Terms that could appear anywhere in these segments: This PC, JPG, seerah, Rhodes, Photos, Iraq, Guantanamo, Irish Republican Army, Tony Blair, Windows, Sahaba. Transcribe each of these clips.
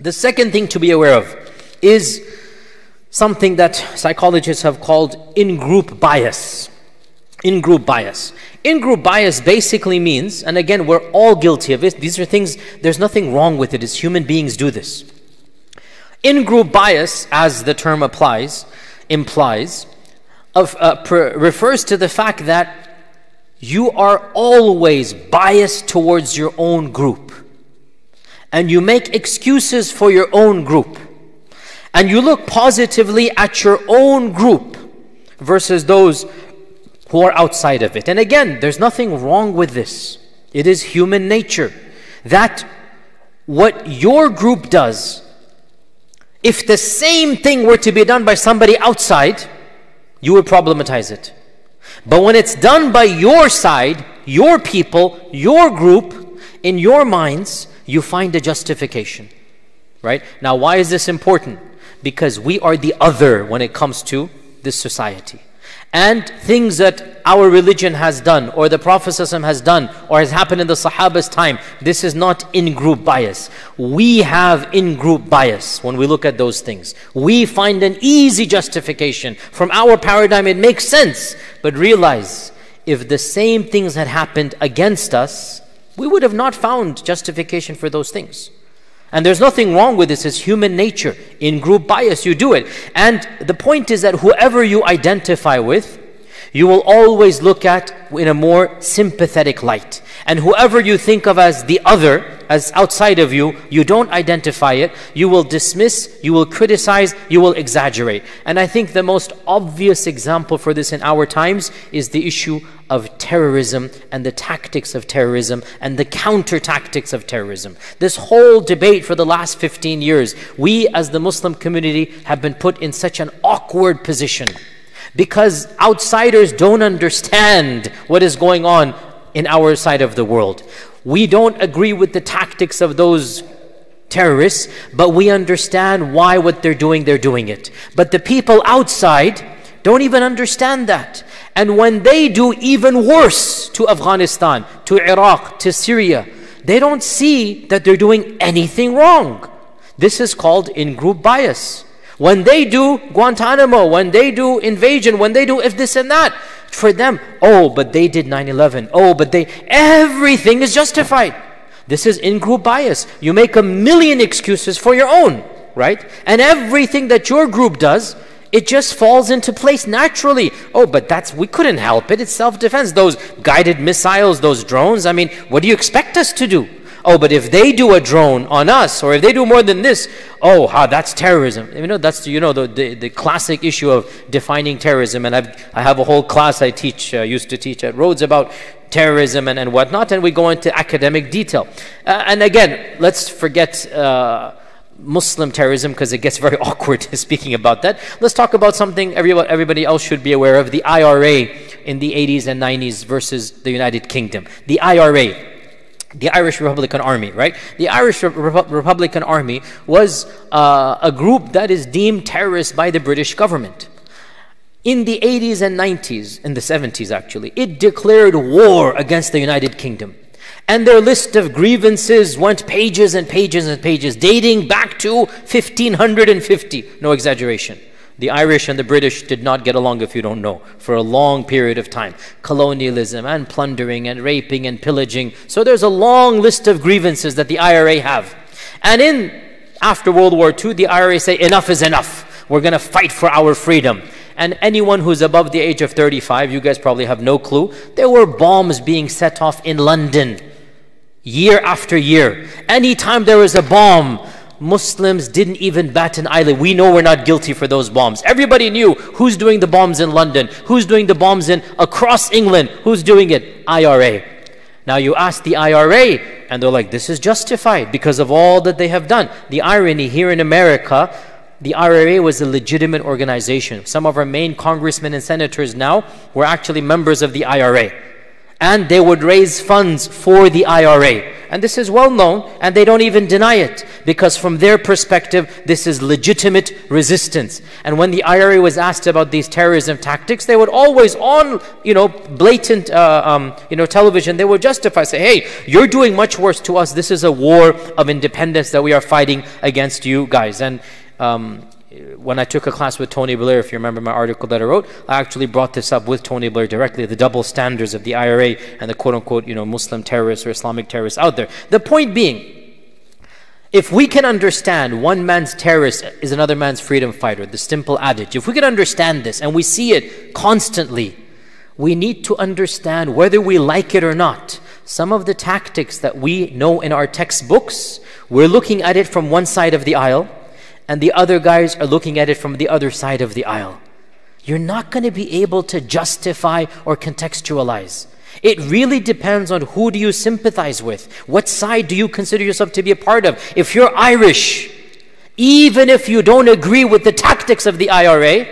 The second thing to be aware of is something that psychologists have called in-group bias. In-group bias. In-group bias basically means, and again, we're all guilty of it. These are things, there's nothing wrong with it. As human beings do this. In-group bias, as the term refers to the fact that you are always biased towards your own group, and you make excuses for your own group, and you look positively at your own group versus those who are outside of it. And again, there's nothing wrong with this. It is human nature that what your group does, if the same thing were to be done by somebody outside, you would problematize it. But when it's done by your side, your people, your group, in your minds, you find a justification. Right? Now, why is this important? Because we are the other when it comes to this society. And things that our religion has done, or the Prophet ﷺ has done, or has happened in the Sahaba's time, this is not in-group bias. We have in-group bias when we look at those things. We find an easy justification. From our paradigm, it makes sense. But realize, if the same things had happened against us, we would have not found justification for those things. And there's nothing wrong with this. It's human nature. In-group bias, you do it. And the point is that whoever you identify with, you will always look at in a more sympathetic light. And whoever you think of as the other, as outside of you, you don't identify it. You will dismiss, you will criticize, you will exaggerate. And I think the most obvious example for this in our times is the issue of terrorism and the tactics of terrorism and the counter tactics of terrorism. This whole debate for the last 15 years, we as the Muslim community have been put in such an awkward position, because outsiders don't understand what is going on in our side of the world. We don't agree with the tactics of those terrorists, but we understand why what they're doing it. But the people outside don't even understand that. And when they do even worse to Afghanistan, to Iraq, to Syria, they don't see that they're doing anything wrong. This is called in-group bias. When they do Guantanamo, when they do invasion, when they do if this and that, for them, oh, but they did 9/11. Oh, but they, everything is justified. This is in-group bias. You make a million excuses for your own, right? And everything that your group does, it just falls into place naturally. Oh, but that's, we couldn't help it. It's self-defense. Those guided missiles, those drones, I mean, what do you expect us to do? Oh, but if they do a drone on us, or if they do more than this, oh, that's terrorism. You know, that's, you know, the classic issue of defining terrorism. And I have a whole class I teach, used to teach at Rhodes about terrorism and whatnot, and we go into academic detail. And again, let's forget Muslim terrorism, because it gets very awkward speaking about that. Let's talk about something everybody else should be aware of, the IRA in the 80s and 90s versus the United Kingdom. The IRA. The Irish Republican Army, right? The Irish Republican Army was a group that is deemed terrorist by the British government. In the 80s and 90s, in the 70s actually, it declared war against the United Kingdom. And their list of grievances went pages and pages and pages, dating back to 1550, no exaggeration. The Irish and the British did not get along, if you don't know, for a long period of time. Colonialism and plundering and raping and pillaging. So there's a long list of grievances that the IRA have. And after World War II, the IRA say, enough is enough. We're going to fight for our freedom. And anyone who's above the age of 35, you guys probably have no clue, there were bombs being set off in London year after year. Anytime there was a bomb, Muslims didn't even bat an eyelid. We know we're not guilty for those bombs. Everybody knew who's doing the bombs in London, who's doing the bombs in across England, who's doing it? IRA. Now you ask the IRA, and they're like, this is justified because of all that they have done. The irony here in America, the IRA was a legitimate organization. Some of our main congressmen and senators now were actually members of the IRA. and they would raise funds for the IRA. And this is well known, and they don't even deny it, because from their perspective, this is legitimate resistance. And when the IRA was asked about these terrorism tactics, they would always, on blatant television, they would justify, say, hey, you're doing much worse to us. This is a war of independence that we are fighting against you guys. And when I took a class with Tony Blair, if you remember my article that I wrote, I actually brought this up with Tony Blair directly, the double standards of the IRA and the quote-unquote Muslim terrorists or Islamic terrorists out there. The point being, if we can understand one man's terrorist is another man's freedom fighter, the simple adage, if we can understand this and we see it constantly, we need to understand, whether we like it or not, some of the tactics that we know in our textbooks, we're looking at it from one side of the aisle, and the other guys are looking at it from the other side of the aisle. You're not going to be able to justify or contextualize. It really depends on who do you sympathize with. What side do you consider yourself to be a part of? If you're Irish, even if you don't agree with the tactics of the IRA,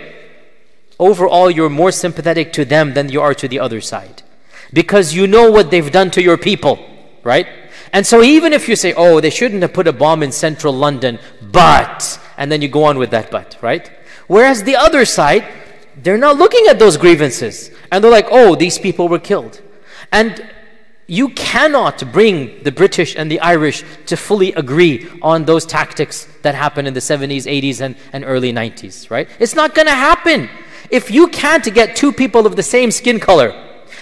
overall you're more sympathetic to them than you are to the other side, because you know what they've done to your people, right? And so even if you say, oh, they shouldn't have put a bomb in central London, but, and then you go on with that but, right? Whereas the other side, they're not looking at those grievances. And they're like, oh, these people were killed. And you cannot bring the British and the Irish to fully agree on those tactics that happened in the 70s, 80s, and early 90s, right? It's not going to happen. If you can't get two people of the same skin color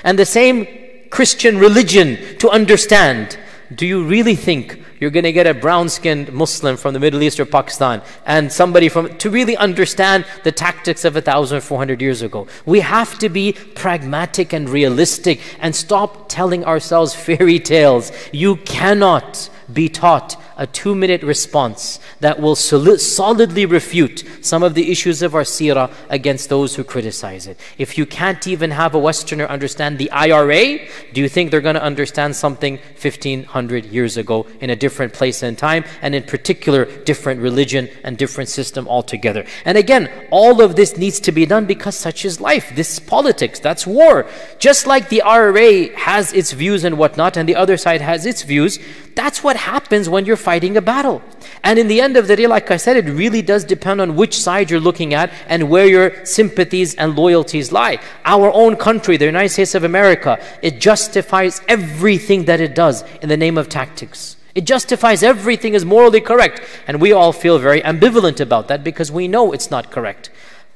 and the same Christian religion to understand, do you really think you're going to get a brown-skinned Muslim from the Middle East or Pakistan and somebody from to really understand the tactics of 1,400 years ago? We have to be pragmatic and realistic and stop telling ourselves fairy tales. You cannot be taught a 2-minute response that will solidly refute some of the issues of our seerah against those who criticize it. If you can't even have a Westerner understand the IRA, do you think they're going to understand something 1,500 years ago in a different place and time, and in particular, different religion and different system altogether? And again, all of this needs to be done because such is life. This is politics. That's war. Just like the IRA has its views and whatnot, and the other side has its views, that's what happens when you're fighting a battle. And in the end of the day, like I said, it really does depend on which side you're looking at and where your sympathies and loyalties lie. Our own country, the United States of America, it justifies everything that it does in the name of tactics. It justifies everything as morally correct. And we all feel very ambivalent about that because we know it's not correct.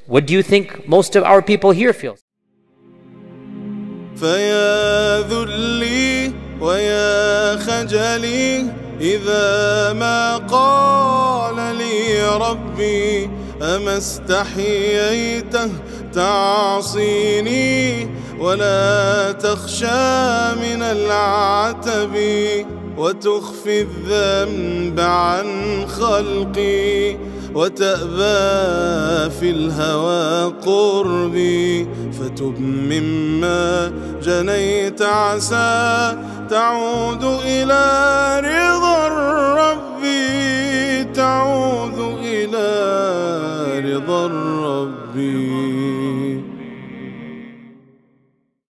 What do you think most of our people here feel? ويا خجلي إذا ما قال لي ربي أما استحييته تعصيني ولا تخشى من العتب وتخفي الذنب عن خلقي وتأبى في الهوى قربي فتب مما جنيت عسى تعود إلى رضا